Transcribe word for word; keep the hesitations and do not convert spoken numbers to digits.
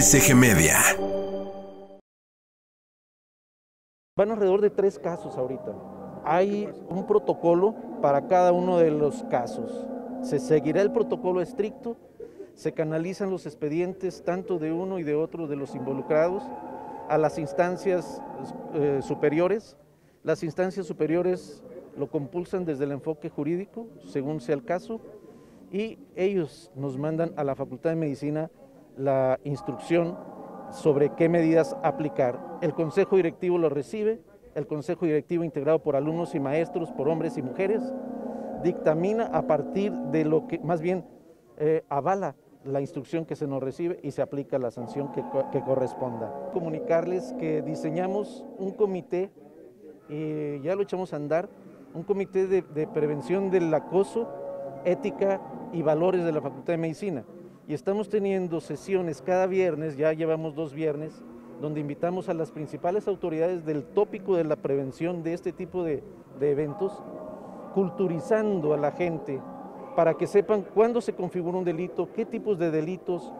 Ediciones Eje Media. Van alrededor de tres casos ahorita. Hay un protocolo para cada uno de los casos. Se seguirá el protocolo estricto, se canalizan los expedientes tanto de uno y de otro de los involucrados a las instancias eh, superiores. Las instancias superiores lo compulsan desde el enfoque jurídico, según sea el caso, y ellos nos mandan a la Facultad de Medicina la instrucción sobre qué medidas aplicar. El Consejo Directivo lo recibe, el Consejo Directivo integrado por alumnos y maestros, por hombres y mujeres, dictamina a partir de lo que, más bien, eh, avala la instrucción que se nos recibe y se aplica la sanción que, que corresponda. Comunicarles que diseñamos un comité, y ya lo echamos a andar, un comité de, de prevención del acoso, ética y valores de la Facultad de Medicina. Y estamos teniendo sesiones cada viernes, ya llevamos dos viernes, donde invitamos a las principales autoridades del tópico de la prevención de este tipo de, de eventos, culturizando a la gente para que sepan cuándo se configura un delito, qué tipos de delitos,